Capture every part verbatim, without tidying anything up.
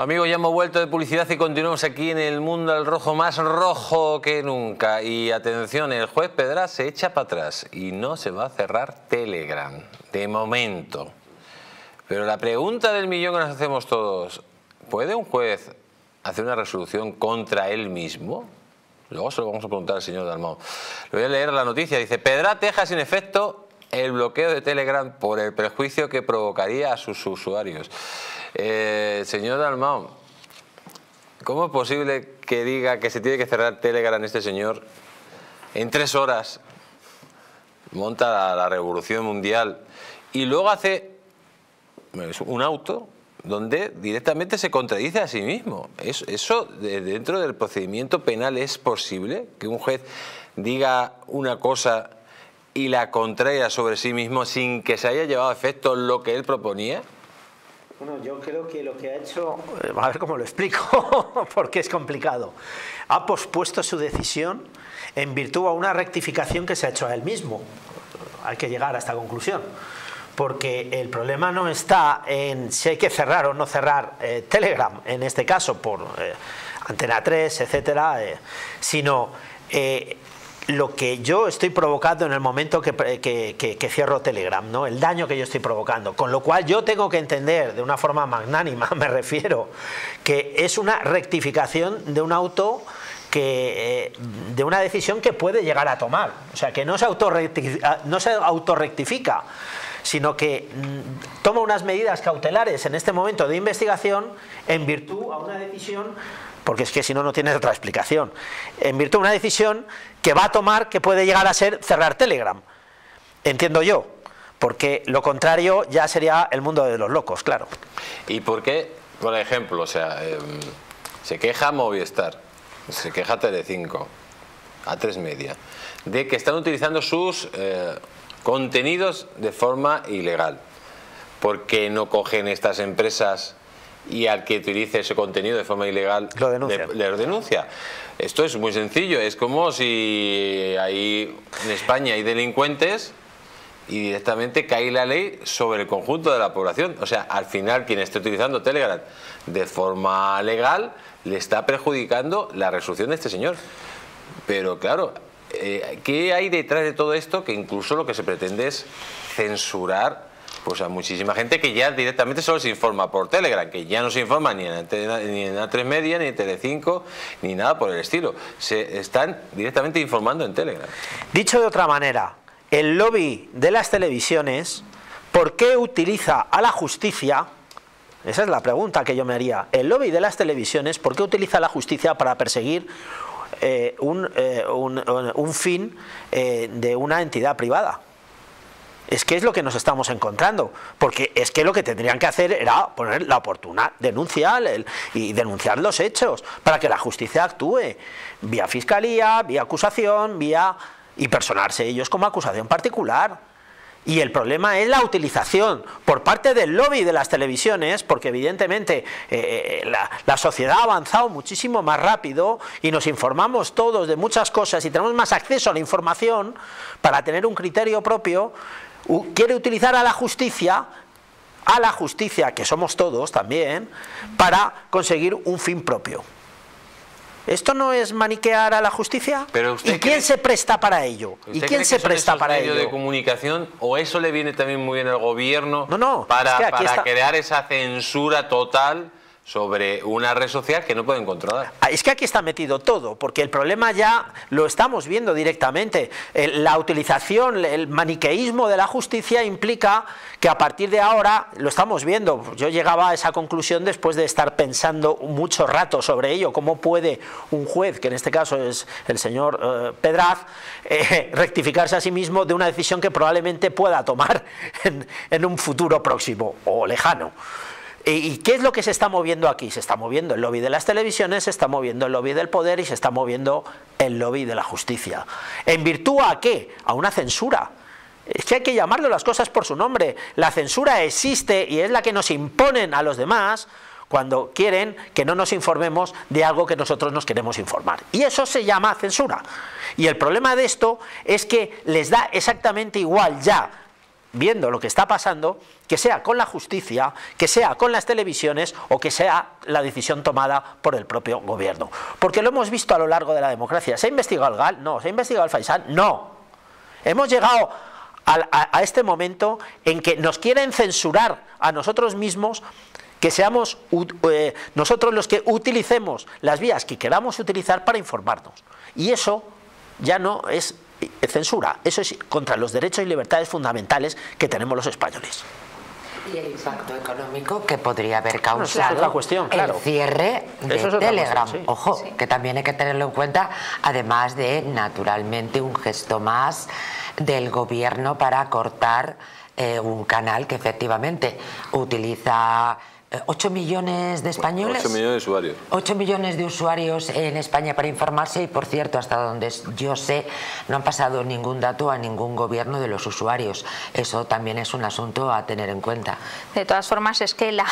Amigos, ya hemos vuelto de publicidad y continuamos aquí en El Mundo al Rojo, más rojo que nunca. Y atención, el juez Pedraz se echa para atrás y no se va a cerrar Telegram, de momento. Pero la pregunta del millón que nos hacemos todos, ¿puede un juez hacer una resolución contra él mismo? Luego se lo vamos a preguntar al señor Dalmau. Le voy a leer la noticia, dice: Pedraz deja sin efecto el bloqueo de Telegram por el perjuicio que provocaría a sus usuarios. Eh, señor Dalmau, ¿cómo es posible que diga que se tiene que cerrar Telegram este señor? En tres horas monta la, la revolución mundial y luego hace un auto donde directamente se contradice a sí mismo. ¿Eso, eso dentro del procedimiento penal es posible? ¿Que un juez diga una cosa y la contraria sobre sí mismo sin que se haya llevado a efecto lo que él proponía? Bueno, yo creo que lo que ha hecho, a ver cómo lo explico, porque es complicado. Ha pospuesto su decisión en virtud a una rectificación que se ha hecho a él mismo. Hay que llegar a esta conclusión. Porque el problema no está en si hay que cerrar o no cerrar eh, Telegram, en este caso por eh, Antena tres, etcétera, eh, sino eh, lo que yo estoy provocando en el momento que, que, que, que cierro Telegram, ¿no? El daño que yo estoy provocando. Con lo cual yo tengo que entender, de una forma magnánima me refiero, que es una rectificación de un auto... Que, eh, de una decisión que puede llegar a tomar. O sea, que no se autorrectifica, no se autorrectifica, sino que mm, toma unas medidas cautelares en este momento de investigación en virtud a una decisión, porque es que si no, no tienes otra explicación, en virtud a una decisión que va a tomar, que puede llegar a ser cerrar Telegram. Entiendo yo, porque lo contrario ya sería el mundo de los locos, claro. ¿Y por qué, por ejemplo, o sea, eh, se queja Movistar? Se queja Telecinco, A tres Media, de que están utilizando sus eh, contenidos de forma ilegal. ¿Por qué no cogen estas empresas y al que utilice ese contenido de forma ilegal lo denuncia? Le, le denuncia. Esto es muy sencillo, es como si ahí en España hay delincuentes y directamente cae la ley sobre el conjunto de la población. O sea, al final quien esté utilizando Telegram de forma legal le está perjudicando la resolución de este señor. Pero claro, eh, ¿qué hay detrás de todo esto? Que incluso lo que se pretende es censurar pues a muchísima gente que ya directamente solo se informa por Telegram, que ya no se informa ni en Antena, ni en A tres Media, ni en Telecinco, ni nada por el estilo. Se están directamente informando en Telegram. Dicho de otra manera, el lobby de las televisiones, ¿por qué utiliza a la justicia? Esa es la pregunta que yo me haría. El lobby de las televisiones, ¿por qué utiliza la justicia para perseguir eh, un, eh, un, un fin eh, de una entidad privada? Es que es lo que nos estamos encontrando, porque es que lo que tendrían que hacer era poner la oportuna denuncia el, y denunciar los hechos para que la justicia actúe vía fiscalía, vía acusación, vía... y personarse ellos como acusación particular. Y el problema es la utilización por parte del lobby de las televisiones, porque evidentemente eh, la, la sociedad ha avanzado muchísimo más rápido y nos informamos todos de muchas cosas y tenemos más acceso a la información para tener un criterio propio. Quiere utilizar a la justicia, a la justicia que somos todos también, para conseguir un fin propio. ¿Esto no es maniquear a la justicia? Pero usted ¿Y quién cree, se presta para ello? ¿Y quién se presta para ello? ¿De comunicación? ¿O eso le viene también muy bien al gobierno no, no, para, es que para está... crear esa censura total sobre una red social que no pueden controlar? Es que aquí está metido todo, porque el problema ya lo estamos viendo directamente. La utilización, el maniqueísmo de la justicia implica que a partir de ahora, lo estamos viendo, yo llegaba a esa conclusión después de estar pensando mucho rato sobre ello, cómo puede un juez, que en este caso es el señor eh, Pedraz, eh, rectificarse a sí mismo de una decisión que probablemente pueda tomar en, en un futuro próximo o lejano. ¿Y qué es lo que se está moviendo aquí? Se está moviendo el lobby de las televisiones, se está moviendo el lobby del poder y se está moviendo el lobby de la justicia. ¿En virtud a qué? A una censura. Es que hay que llamarlo las cosas por su nombre. La censura existe y es la que nos imponen a los demás cuando quieren que no nos informemos de algo que nosotros nos queremos informar. Y eso se llama censura. Y el problema de esto es que les da exactamente igual ya viendo lo que está pasando, que sea con la justicia, que sea con las televisiones o que sea la decisión tomada por el propio gobierno. Porque lo hemos visto a lo largo de la democracia. ¿Se ha investigado el G A L? No. ¿Se ha investigado el Faisán? No. Hemos llegado a, a, a este momento en que nos quieren censurar a nosotros mismos, que seamos uh, eh, nosotros los que utilicemos las vías que queramos utilizar para informarnos. Y eso ya no es censura, eso es contra los derechos y libertades fundamentales que tenemos los españoles. Y el impacto económico que podría haber causado bueno, es cuestión, claro. el cierre de es Telegram. Cuestión, sí. Ojo, sí. que también hay que tenerlo en cuenta, además de, naturalmente, un gesto más del gobierno para cortar eh, un canal que efectivamente utiliza... ocho millones de españoles. ocho millones de usuarios. ocho millones de usuarios en España para informarse, y por cierto, hasta donde yo sé, no han pasado ningún dato a ningún gobierno de los usuarios. Eso también es un asunto a tener en cuenta. De todas formas, es que la,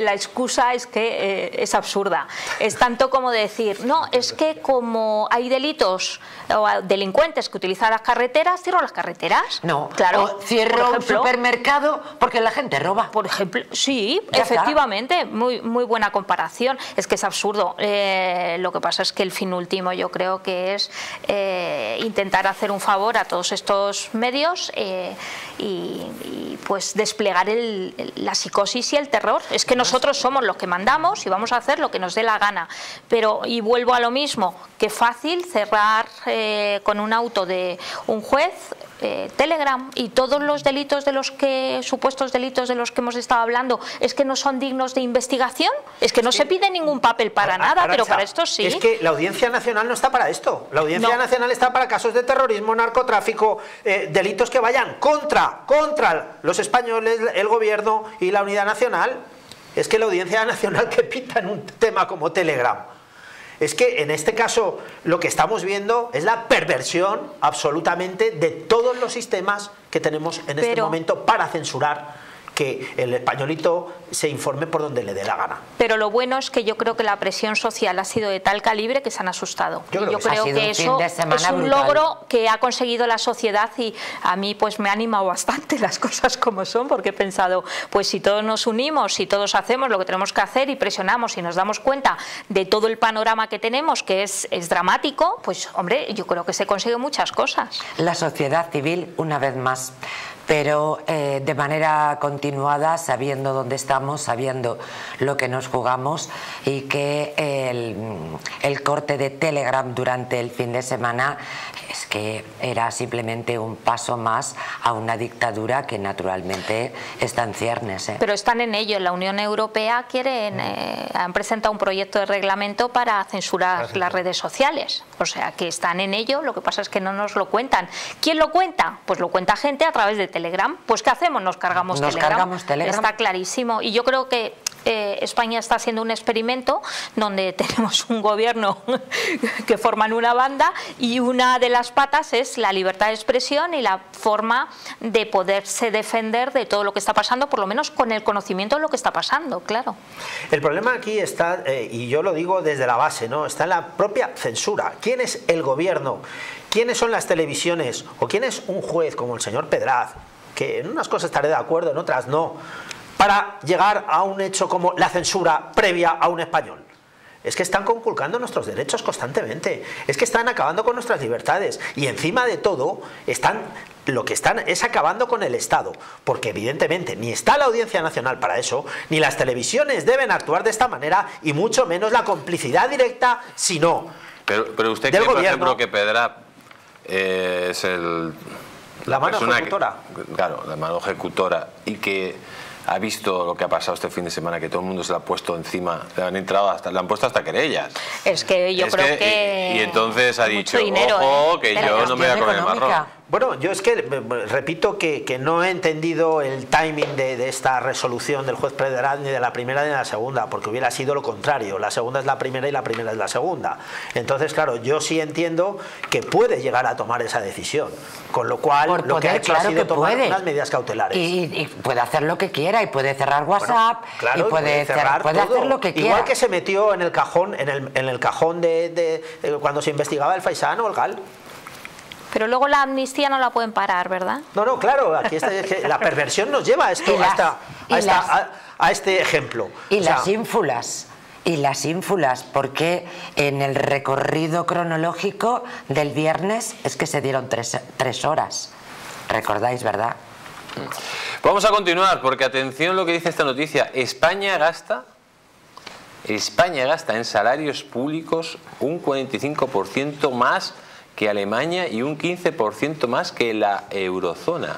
la excusa es que eh, es absurda. Es tanto como decir, no, es que como hay delitos o delincuentes que utilizan las carreteras, cierro las carreteras. No, claro. O cierro por ejemplo, un supermercado porque la gente roba. Por ejemplo, sí. Efectivamente, muy, muy buena comparación. Es que es absurdo. Eh, lo que pasa es que el fin último yo creo que es eh, intentar hacer un favor a todos estos medios eh, y, y pues desplegar el, el, la psicosis y el terror. Es que nosotros somos los que mandamos y vamos a hacer lo que nos dé la gana. Pero, y vuelvo a lo mismo, qué fácil cerrar eh, con un auto de un juez eh, Telegram, y todos los delitos de los que, supuestos delitos de los que hemos estado hablando, es que no son dignos de investigación, es que no sí. se pide ningún papel para Arancha, nada, pero para esto sí. Es que la Audiencia Nacional no está para esto. La Audiencia no. Nacional está para casos de terrorismo, narcotráfico, eh, delitos que vayan contra, contra los españoles, el gobierno y la unidad nacional. Es que la Audiencia Nacional que pinta en un tema como Telegram. Es que en este caso lo que estamos viendo es la perversión absolutamente de todos los sistemas que tenemos en pero, este momento para censurar que el españolito se informe por donde le dé la gana. Pero lo bueno es que yo creo que la presión social ha sido de tal calibre que se han asustado. Yo creo, yo que, creo que, que eso es un brutal. logro que ha conseguido la sociedad, y a mí pues me ha animado bastante las cosas como son, porque he pensado, pues si todos nos unimos, si todos hacemos lo que tenemos que hacer y presionamos y nos damos cuenta de todo el panorama que tenemos, que es, es dramático, pues hombre, yo creo que se consiguen muchas cosas. La sociedad civil, una vez más, pero eh, de manera continuada, sabiendo dónde estamos, sabiendo lo que nos jugamos, y que el, el corte de Telegram durante el fin de semana es que era simplemente un paso más a una dictadura que naturalmente está en ciernes. ¿eh? Pero están en ello, en la Unión Europea quieren, eh, han presentado un proyecto de reglamento para censurar Así. las redes sociales, o sea que están en ello, lo que pasa es que no nos lo cuentan. ¿Quién lo cuenta? Pues lo cuenta gente a través de Telegram. Telegram, pues ¿qué hacemos? Nos cargamos, Nos Telegram. cargamos Telegram. Está clarísimo. Y yo creo que eh, España está haciendo un experimento donde tenemos un gobierno que forman una banda, y una de las patas es la libertad de expresión y la forma de poderse defender de todo lo que está pasando, por lo menos con el conocimiento de lo que está pasando, claro. El problema aquí está, eh, y yo lo digo desde la base, ¿no? Está en la propia censura. ¿Quién es el gobierno? ¿Quiénes son las televisiones? ¿O quién es un juez como el señor Pedraz? Que en unas cosas estaré de acuerdo, en otras no, para llegar a un hecho como la censura previa a un español. Es que están conculcando nuestros derechos constantemente, es que están acabando con nuestras libertades, y encima de todo están, lo que están es acabando con el Estado, porque evidentemente ni está la Audiencia Nacional para eso, ni las televisiones deben actuar de esta manera, y mucho menos la complicidad directa, si no. Pero, pero usted cree, por ejemplo, que Pedraz eh, es el... La mano ejecutora. Que, claro, la mano ejecutora, y que ha visto lo que ha pasado este fin de semana, que todo el mundo se la ha puesto encima, le han entrado hasta, le han puesto hasta querellas. Es que yo es creo que... que y, y entonces ha dicho, dinero, ojo, eh, que yo no me voy a comer marrón. Bueno, yo es que repito que, que no he entendido el timing de, de esta resolución del juez Pedraz, ni de la primera ni de la segunda, porque hubiera sido lo contrario. La segunda es la primera y la primera es la segunda. Entonces, claro, yo sí entiendo que puede llegar a tomar esa decisión, con lo cual Por lo poder, que ha hecho claro ha sido tomar puede. unas medidas cautelares. Y, y puede hacer lo que quiera, y puede cerrar WhatsApp, bueno, claro, y puede, puede, cerrar, puede hacer lo que quiera. Igual que se metió en el cajón, en el, en el cajón de, de, de cuando se investigaba el Faisán o el G A L. Pero luego la amnistía no la pueden parar, ¿verdad? No, no, claro, aquí está, la perversión nos lleva a esto, las, hasta, a, esta, las, a, a este ejemplo. Y o sea, las ínfulas, y las ínfulas, porque en el recorrido cronológico del viernes es que se dieron tres, tres horas, recordáis, ¿verdad? Vamos a continuar, porque atención lo que dice esta noticia. España gasta... España gasta en salarios públicos un cuarenta y cinco por ciento más que Alemania y un quince por ciento más que la eurozona.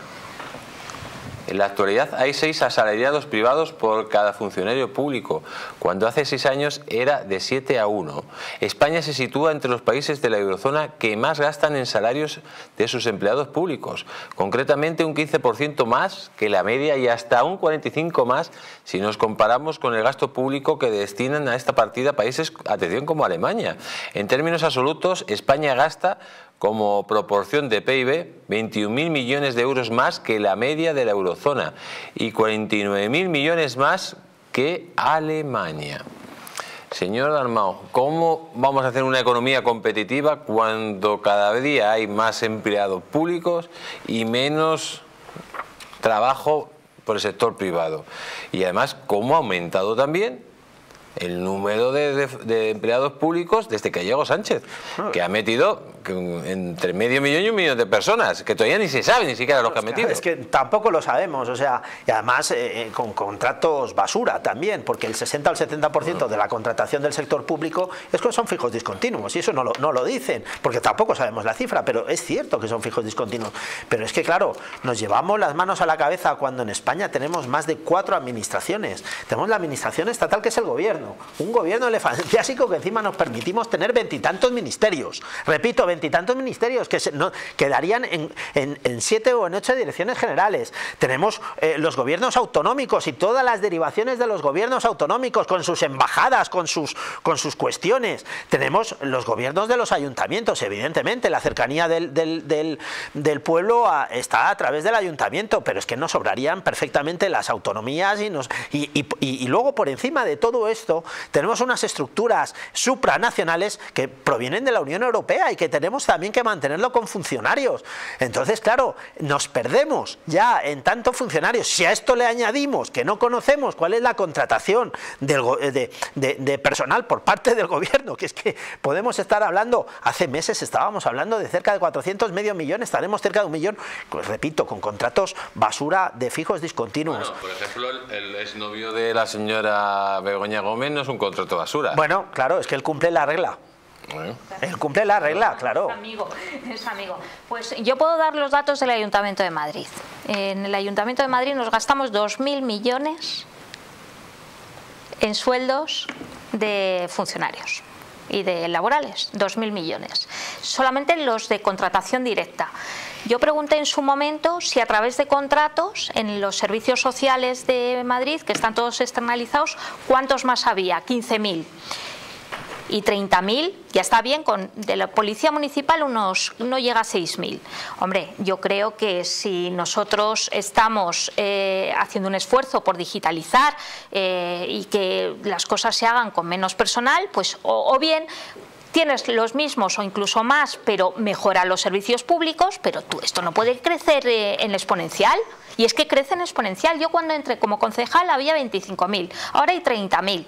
En la actualidad hay seis asalariados privados por cada funcionario público, cuando hace seis años era de siete a uno. España se sitúa entre los países de la eurozona que más gastan en salarios de sus empleados públicos, concretamente un quince por ciento más que la media y hasta un cuarenta y cinco por ciento más si nos comparamos con el gasto público que destinan a esta partida países, atención, como Alemania. En términos absolutos, España gasta como proporción de P I B veintiún mil millones de euros más que la media de la eurozona y cuarenta y nueve mil millones más que Alemania. Señor Dalmau, ¿cómo vamos a hacer una economía competitiva cuando cada día hay más empleados públicos y menos trabajo por el sector privado? Y además, ¿cómo ha aumentado también el número de, de, de empleados públicos desde que llegó Sánchez, que ha metido entre medio millón y un millón de personas, que todavía ni se sabe ni siquiera los que ha metido? Es que tampoco lo sabemos, o sea, y además eh, con contratos basura también, porque el sesenta al setenta por ciento de la contratación del sector público es que son fijos discontinuos, y eso no lo, no lo dicen, porque tampoco sabemos la cifra, pero es cierto que son fijos discontinuos. Pero es que claro, nos llevamos las manos a la cabeza cuando en España tenemos más de cuatro administraciones. Tenemos la administración estatal, que es el gobierno, un gobierno elefantiásico, que encima nos permitimos tener veintitantos ministerios, repito, veintitantos ministerios que se, no, quedarían en, en, en siete o en ocho direcciones generales. Tenemos eh, los gobiernos autonómicos y todas las derivaciones de los gobiernos autonómicos con sus embajadas, con sus, con sus cuestiones. Tenemos los gobiernos de los ayuntamientos, evidentemente, la cercanía del, del, del, del pueblo a, está a través del ayuntamiento, pero es que nos sobrarían perfectamente las autonomías y, nos, y, y, y, y luego por encima de todo esto tenemos unas estructuras supranacionales que provienen de la Unión Europea y que tenemos tenemos también que mantenerlo con funcionarios. Entonces, claro, nos perdemos ya en tantos funcionarios. Si a esto le añadimos que no conocemos cuál es la contratación del, de, de, de personal por parte del gobierno, que es que podemos estar hablando, hace meses estábamos hablando de cerca de cuatrocientos medio millón, estaremos cerca de un millón, pues repito, con contratos basura de fijos discontinuos. Bueno, por ejemplo, el, el exnovio de la señora Begoña Gómez no es un contrato basura. Bueno, claro, es que él cumple la regla. Bueno. Él cumple la regla, claro. Es amigo, es amigo. Pues yo puedo dar los datos del Ayuntamiento de Madrid. En el Ayuntamiento de Madrid nos gastamos dos mil millones en sueldos de funcionarios y de laborales, dos mil millones. Solamente los de contratación directa. Yo pregunté en su momento si a través de contratos en los servicios sociales de Madrid, que están todos externalizados, ¿cuántos más había? quince mil. Y treinta mil, ya está bien, con de la policía municipal unos, no llega a seis mil. Hombre, yo creo que si nosotros estamos eh, haciendo un esfuerzo por digitalizar eh, y que las cosas se hagan con menos personal, pues o, o bien tienes los mismos o incluso más, pero mejora los servicios públicos, pero tú, esto no puede crecer eh, en exponencial. Y es que crece en exponencial. Yo cuando entré como concejal había veinticinco mil, ahora hay treinta mil.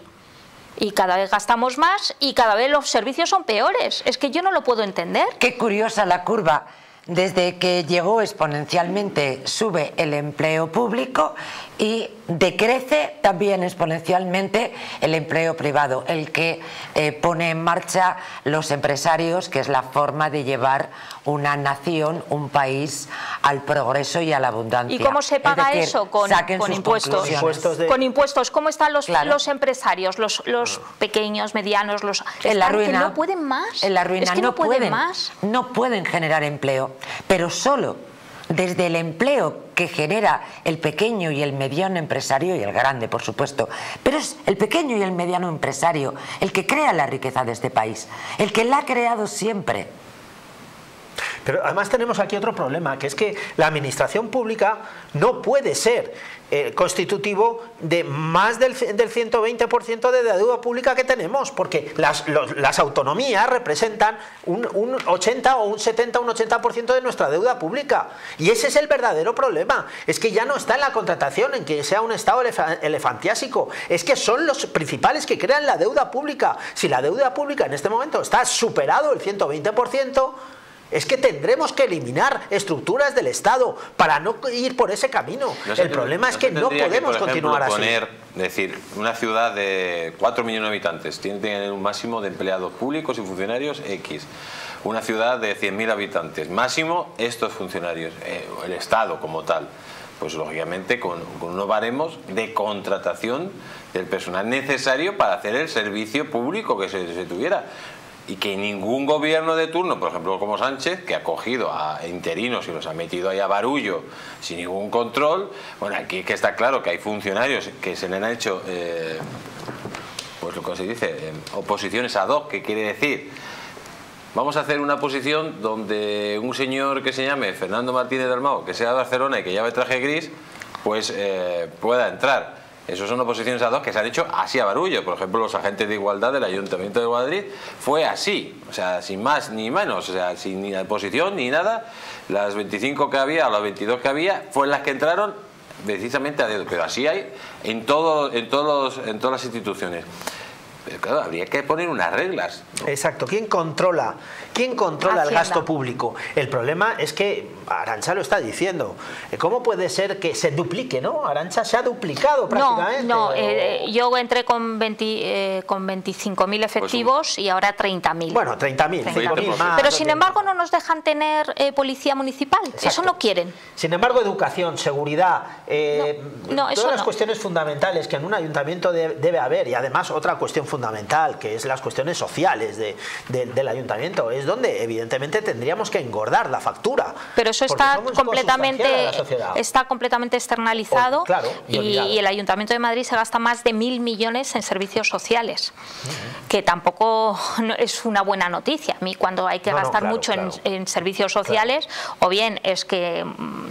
Y cada vez gastamos más y cada vez los servicios son peores. Es que yo no lo puedo entender. Qué curiosa la curva. Desde que llegó exponencialmente sube el empleo público y decrece también exponencialmente el empleo privado, el que eh, pone en marcha los empresarios, que es la forma de llevar una nación, un país al progreso y a la abundancia. ¿Y cómo se paga, es decir, eso con, con impuestos? impuestos de... Con impuestos, ¿cómo están los, claro. los empresarios, los, los pequeños, medianos, los en la ruina, que no pueden más? En la ruina, es que no, no pueden, pueden más. No pueden generar empleo, pero solo desde el empleo que genera el pequeño y el mediano empresario, y el grande, por supuesto, pero es el pequeño y el mediano empresario el que crea la riqueza de este país, el que la ha creado siempre. Pero además tenemos aquí otro problema, que es que la administración pública no puede ser eh, constitutivo de más del, del ciento veinte por ciento de la deuda pública que tenemos, porque las, los, las autonomías representan un, un ochenta o un setenta, un ochenta por ciento de nuestra deuda pública. Y ese es el verdadero problema. Es que ya no está en la contratación, en que sea un Estado elefantiásico. Es que son los principales que crean la deuda pública. Si la deuda pública en este momento está superado el ciento veinte por ciento, es que tendremos que eliminar estructuras del Estado para no ir por ese camino. No sé, el problema no, es que no, no podemos que, por continuar ejemplo, así. Poner, es decir, una ciudad de cuatro millones de habitantes tiene que tener un máximo de empleados públicos y funcionarios X. Una ciudad de cien mil habitantes, máximo estos funcionarios, eh, el Estado como tal. Pues lógicamente con, con unos baremos de contratación del personal necesario para hacer el servicio público que se, se tuviera. Y que ningún gobierno de turno, por ejemplo como Sánchez, que ha cogido a interinos y los ha metido ahí a barullo sin ningún control. Bueno, aquí que está claro que hay funcionarios que se le han hecho, eh, pues lo que se dice, eh, oposiciones ad hoc, que quiere decir, vamos a hacer una posición donde un señor que se llame Fernando Martínez Dalmau, que sea de Barcelona y que lleve traje gris, pues eh, pueda entrar. Esas son oposiciones ad hoc que se han hecho así a barullo. Por ejemplo, los agentes de igualdad del Ayuntamiento de Madrid fue así, o sea, sin más ni menos, o sea, sin ni oposición ni nada. Las veinticinco que había o las veintidós que había fueron las que entraron precisamente a dedo, pero así hay en todo, en todos los, en todas las instituciones. Pero claro, habría que poner unas reglas, ¿no? Exacto. ¿Quién controla? ¿Quién controla Hacienda. El gasto público? El problema es que Arantxa lo está diciendo. ¿Cómo puede ser que se duplique, no? Arantxa se ha duplicado prácticamente. No, no. Eh, yo entré con, veinte, eh, con veinticinco mil efectivos, pues un... y ahora treinta mil. Bueno, treinta mil. Pero sin embargo no nos dejan tener eh, policía municipal. Exacto. Eso no quieren. Sin embargo, educación, seguridad, eh, no, no, todas las no. cuestiones fundamentales que en un ayuntamiento de, debe haber. Y además otra cuestión fundamental. fundamental, que es las cuestiones sociales de, de, del ayuntamiento, es donde evidentemente tendríamos que engordar la factura. Pero eso está completamente está completamente externalizado, o, claro, y, y el Ayuntamiento de Madrid se gasta más de mil millones en servicios sociales, uh-huh. que tampoco es una buena noticia. A mí cuando hay que no, gastar no, claro, mucho claro. En, en servicios sociales, claro. o bien es que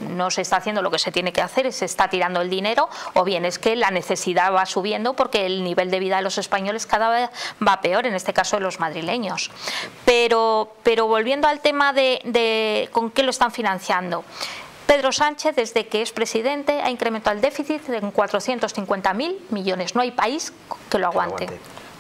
no se está haciendo lo que se tiene que hacer, se está tirando el dinero, o bien es que la necesidad va subiendo porque el nivel de vida de los españoles cada vez va peor, en este caso de los madrileños. Pero, pero volviendo al tema de, de con qué lo están financiando, Pedro Sánchez, desde que es presidente, ha incrementado el déficit en cuatrocientos cincuenta mil millones. No hay país que lo aguante.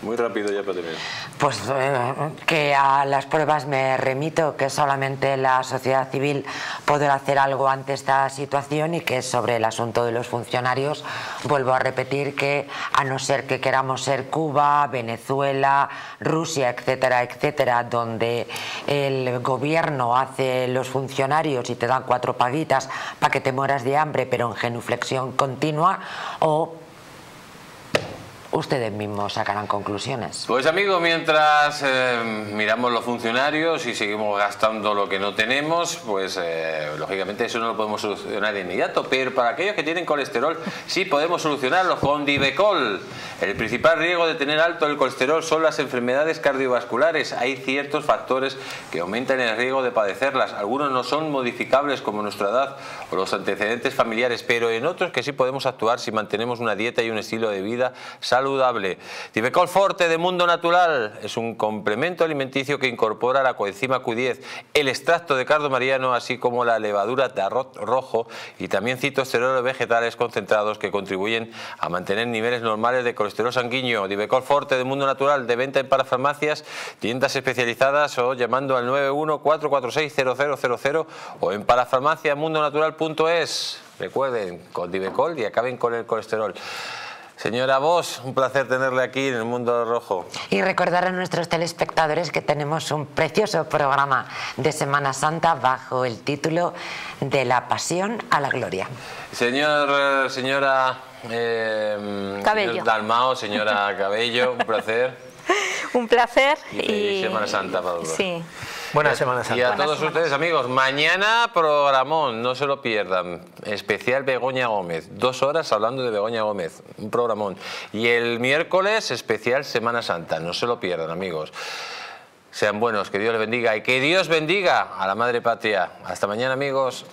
Muy rápido ya para terminar. Pues eh, que a las pruebas me remito, que solamente la sociedad civil podrá hacer algo ante esta situación, y que sobre el asunto de los funcionarios vuelvo a repetir que, a no ser que queramos ser Cuba, Venezuela, Rusia, etcétera, etcétera, donde el gobierno hace los funcionarios y te dan cuatro paguitas para que te mueras de hambre, pero en genuflexión continua, o ustedes mismos sacarán conclusiones. Pues amigos, mientras eh, miramos los funcionarios y seguimos gastando lo que no tenemos, pues eh, lógicamente eso no lo podemos solucionar de inmediato, pero para aquellos que tienen colesterol sí podemos solucionarlo con Dibecol. El principal riesgo de tener alto el colesterol son las enfermedades cardiovasculares. Hay ciertos factores que aumentan el riesgo de padecerlas. Algunos no son modificables, como nuestra edad o los antecedentes familiares, pero en otros que sí podemos actuar si mantenemos una dieta y un estilo de vida saludable. Saludable. Dibecol Forte de Mundo Natural es un complemento alimenticio que incorpora la coenzima Q diez, el extracto de cardo mariano, así como la levadura de arroz rojo y también citoesteroles vegetales concentrados, que contribuyen a mantener niveles normales de colesterol sanguíneo. Dibecol Forte de Mundo Natural, de venta en parafarmacias, tiendas especializadas o llamando al nueve uno cuatro cuatro seis cero cero cero cero o en parafarmacia mundo natural punto es. Recuerden, con Dibecol y acaben con el colesterol. Señora Vos, un placer tenerle aquí en El Mundo Rojo. Y recordar a nuestros telespectadores que tenemos un precioso programa de Semana Santa bajo el título de La Pasión a la Gloria. Señor, señora eh, Cabello. Señor Dalmao, señora Cabello, un placer. Un placer. Y, y Semana Santa, Pablo. Sí. Buenas semanas a todos. Y a todos ustedes, amigos, mañana programón, no se lo pierdan. Especial Begoña Gómez, dos horas hablando de Begoña Gómez, un programón. Y el miércoles especial Semana Santa, no se lo pierdan, amigos. sean buenos, que Dios les bendiga y que Dios bendiga a la madre patria. Hasta mañana, amigos.